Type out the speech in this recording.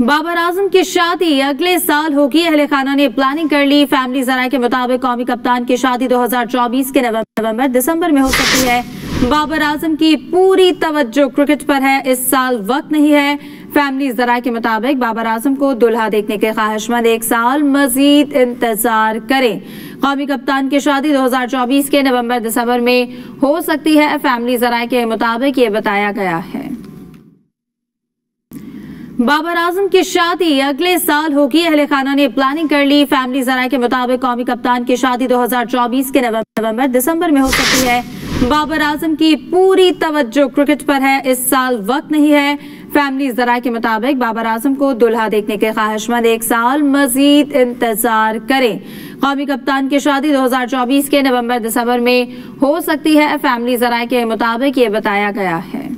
बाबर आजम की शादी अगले साल होगी, अहले खाना ने प्लानिंग कर ली। फैमिली जराये के मुताबिक कौमी कप्तान की शादी 2024 के नवंबर दिसंबर में हो सकती है। बाबर आजम की पूरी तवज्जो क्रिकेट पर है, इस साल वक्त नहीं है। फैमिली जराये के मुताबिक बाबर आजम को दुल्हा देखने के ख्वाहिशमंद एक साल मजीद इंतजार करें। कौमी कप्तान की शादी 2024 के नवंबर दिसंबर में हो सकती है, फैमिली जराये के मुताबिक ये बताया गया है। बाबर आजम की शादी अगले साल होगी, अहले खाना ने प्लानिंग कर ली। फैमिली जराये के मुताबिक कौमी कप्तान की शादी 2024 के नवंबर दिसंबर में हो सकती है। बाबर आजम की पूरी तवज्जो क्रिकेट पर है, इस साल वक्त नहीं है। फैमिली जराये के मुताबिक बाबर आजम को दुल्हा देखने के ख्वाहिशमंद एक साल मजीद इंतजार करें। कौमी कप्तान की शादी 2024 के नवंबर दिसंबर में हो सकती है, फैमिली जराये के मुताबिक ये बताया गया है।